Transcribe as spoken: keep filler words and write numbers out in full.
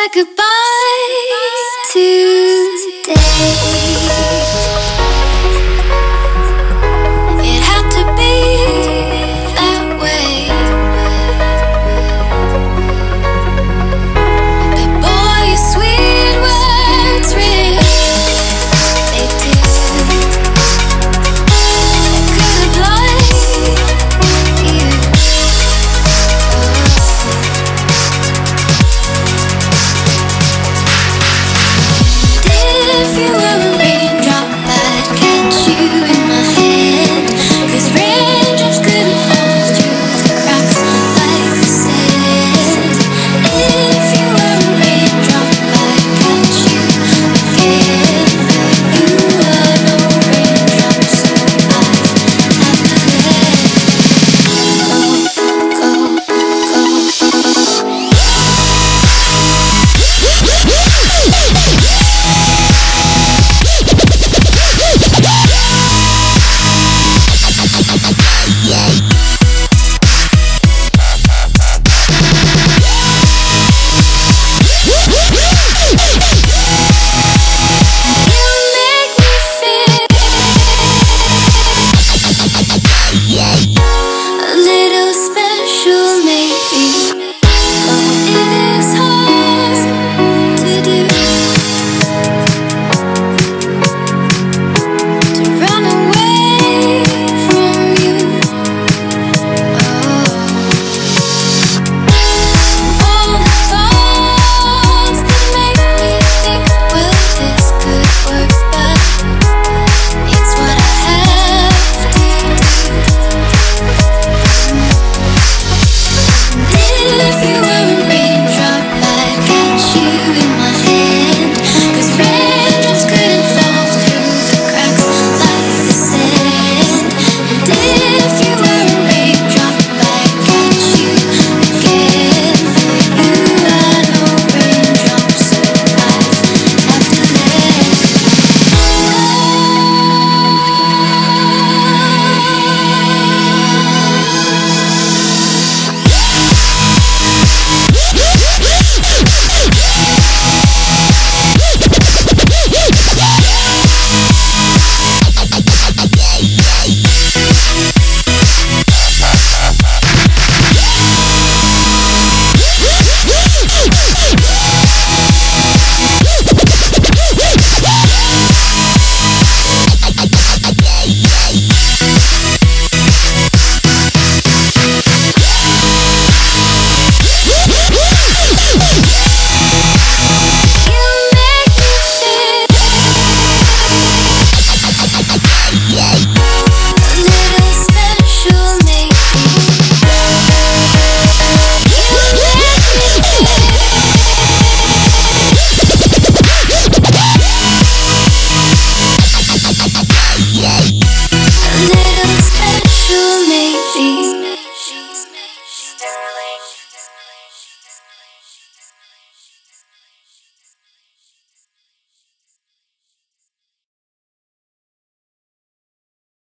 said goodbye today. You